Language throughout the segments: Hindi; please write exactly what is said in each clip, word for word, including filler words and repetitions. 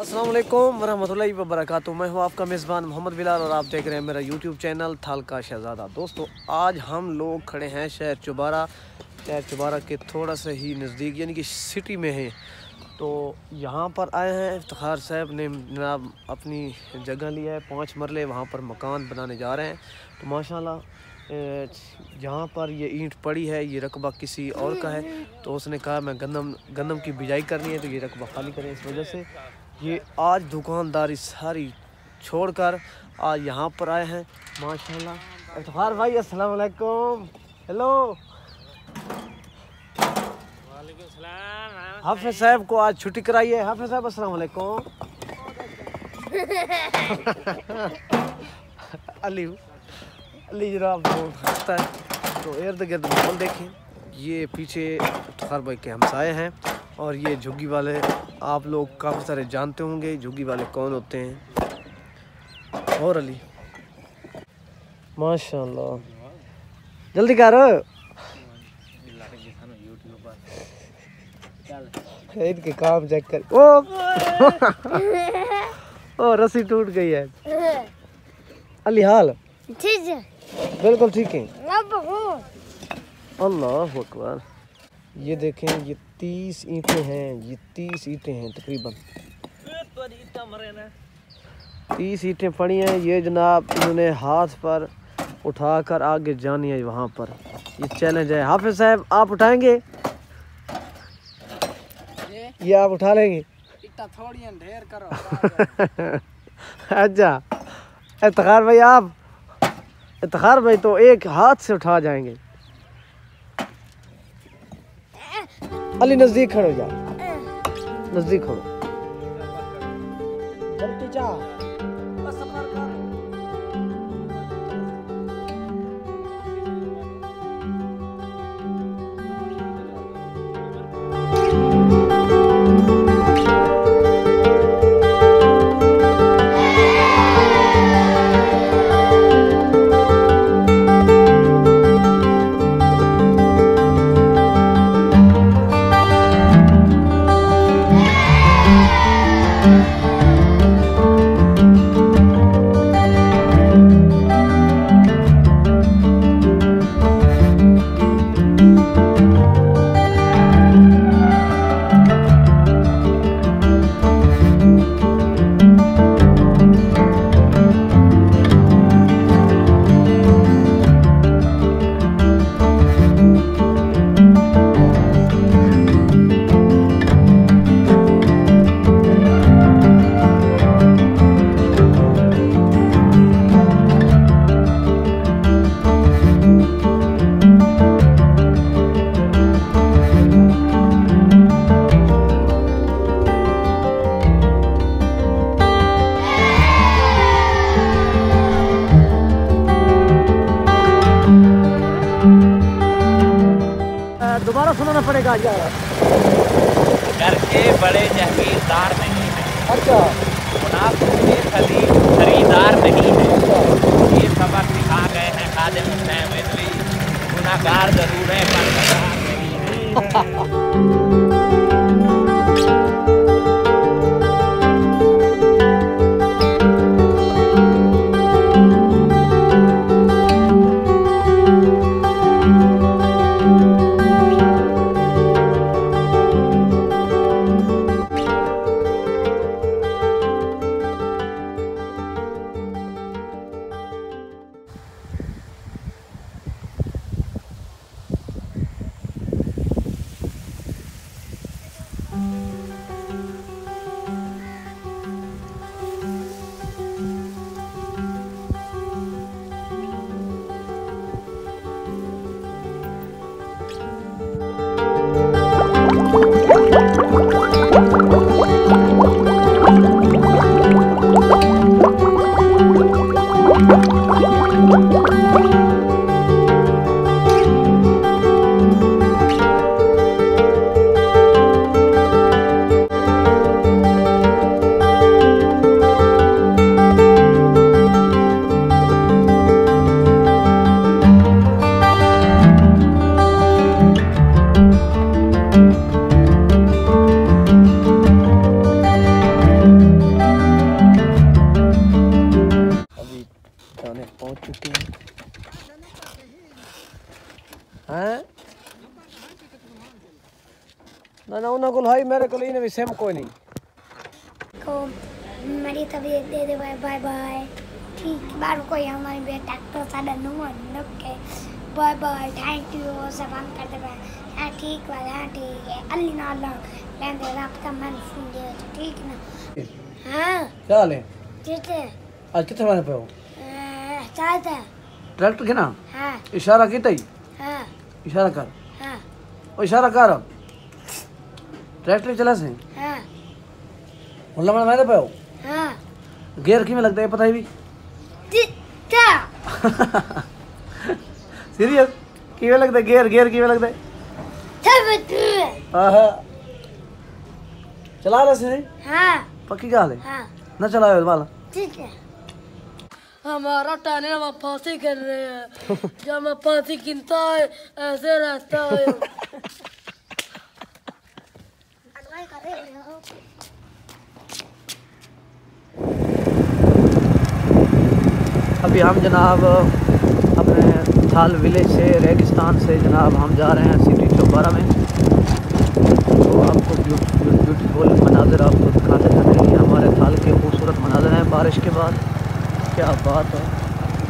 अस्सलाम वालेकुम वरहमतुल्लाहि वबरकातुहू। मैं हूँ आपका मेज़बान मोहम्मद बिलाल और आप देख रहे हैं मेरा यूट्यूब चैनल थाल का शहज़ादा। दोस्तों आज हम लोग खड़े हैं शहर चौबारा, शहर चौबारा के थोड़ा सा ही नज़दीक यानी कि सिटी में हैं। तो यहाँ पर आए हैं, इफ्तिखार साहब ने जनाब अपनी जगह लिया है, पाँच मरले वहाँ पर मकान बनाने जा रहे हैं। तो माशाल्लाह जहाँ पर ये ईंट पड़ी है ये रकबा किसी और का है, तो उसने कहा मैं गंदम गंदम की बिजाई करनी है तो ये रकबा खाली करें। इस वजह से ये आज दुकानदारी सारी छोड़कर आज यहाँ पर आए हैं। माशाल्लाह इफ्तिखार भाई अस्सलाम वालेकुम। हेलो वालेकुम सलाम। हाफिज साहब को आज छुट्टी कराई है। हाफिज साहब अस्सलाम वालेकुम। अली अली जनाब है। तो इर्द गिर्द माहौल देखें, ये पीछे इफ्तिखार भाई के हमसाए हैं और ये झुग्गी वाले आप लोग काफ़ी सारे जानते होंगे झुग्गी वाले कौन होते हैं। और अली माशाल्लाह जल्दी कर ईद के काम चेक कर। ओ ओ रस्सी टूट गई है। अली हाल ठीक है? बिल्कुल ठीक है। अल्लाह अकबर। ये देखें ये तीस ईंटें हैं, ये तीस ईंटें हैं तकरीबन तीस ईंटें पड़ी हैं। ये जनाब इन्होंने हाथ पर उठाकर आगे जानी है, वहाँ पर ये चैलेंज है। हाफिज साहब आप उठाएंगे ये, ये आप उठा लेंगे थोड़ी ढेर करो। अच्छा इफ्तिखार भाई आप इफ्तिखार भाई तो एक हाथ से उठा जाएंगे। अली नजदीक खड़ो जा, नजदीक खड़ो। दोबारा सुनाना पड़ेगा। घर के बड़े जहगीरदार नहीं है। अच्छा मुनाफे के खरीद खरीदार नहीं है। ये सबक सिखा गए हैं खादिम हुसैन रिजवी, गुनाहगार जरूर है पर गद्दार नहीं है। ना को भाई मेरे को लेने भी सेम कोई नहीं को मेरी तबीयत दे दे भाई बाय बाय ठीक बार को हमारे बेटा तो सादा नो मतलब के बाय बाय थैंक यू सब हम करते हैं हां ठीक वाला ठीक है अली ना अल्लाह मैं तेरा आपका मन सुन दे ठीक ना हां चल ठीक है आज कितने बजे पे हो चाहता ट्रैक्टर के ना हां इशारा कितई हां इशारा कर हां ओ इशारा कर ट्रैक्टर चला से हां होला मैं मेरे पे हो हां गियर की में लगता है पता है भी ता सीरियस किवे लगता है गियर गियर किवे लगता है हां हां चला रहा से हां पक्की गाल है हां ना चलाओ वाला ठीक है हमारा टाने में फांसी कर रहे हैं जब मैं फांसी गिनता है ऐसे रहता है अभी हम जनाब अपने थाल विलेज से रेगिस्तान से जनाब हम जा रहे हैं सिटी चौबारा में तो आपको ब्यूटीफुल मनाज़र आपको दिखाते जाते हैं हमारे थाल के खूबसूरत मनाज़र हैं बारिश के बाद क्या बात है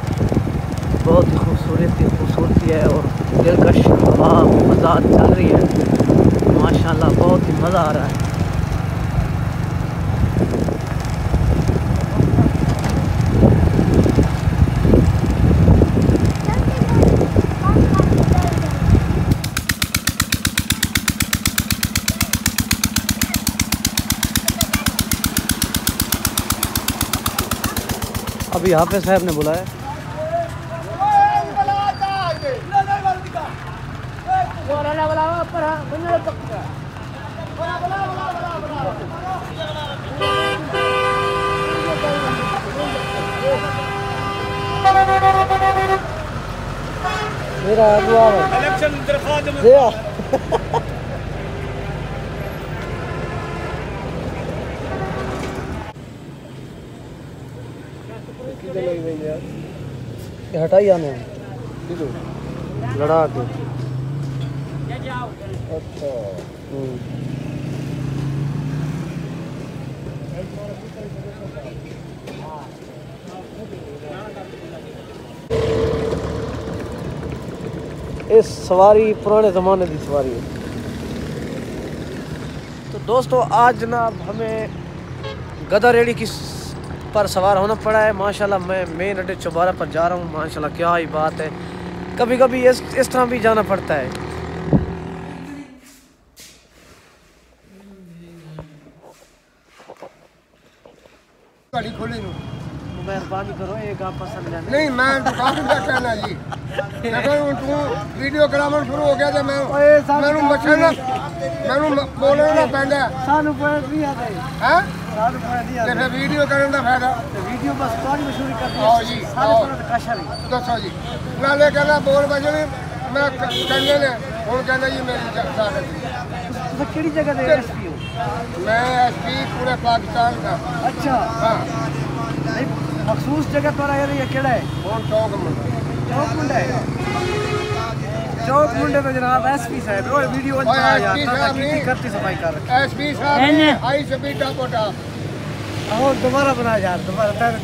बहुत ही खूबसूरती खूबसूरती है और दिलकश हवा मज़ा चल रही है माशाल्लाह बहुत ही मज़ा आ रहा है अभी हाफिज साहब ने बुलाया मेरा इलेक्शन हटाई आने लड़ा के अच्छा इस सवारी पुराने ज़माने की सवारी है। तो दोस्तों आज जनाब हमें गधा रेड़ी की पर सवार होना पड़ा है माशाल्लाह मैं मेन अड्डे चौबारा पर जा रहा हूँ माशाल्लाह क्या ही बात है कभी कभी इस इस तरह भी जाना पड़ता है गाड़ी खोली मेहरबानी करो एक आप पसंद जाने नहीं मैं दुकान पे कहना जी अगर तू वीडियो करावन शुरू हो गया तो मैं मैनू मछना मैनू बोलना पैंदा सानू पर भी आ गई हैं जैसे वीडियो करने का फायदा वीडियो बस थोड़ी मशहूरी करती है जी सारे कशर दसो जी नाले कहना बोल बजने मैं कहने ने और कहना जी मेरी जान है किस जगह दे एसपी हो मैं एसपी पूरे पाकिस्तान का अच्छा हां मखसूस जगह पर आया ये केड़ा है कौन चौक मुंडा चौक मुंडा है चौक मुंडे में जनाब एसपी साहब और वीडियो अच्छा आया था कितनी करती सफाई कर रखी एसपी साहब आई से भी टापोटा और दोबारा बना यार दोबारा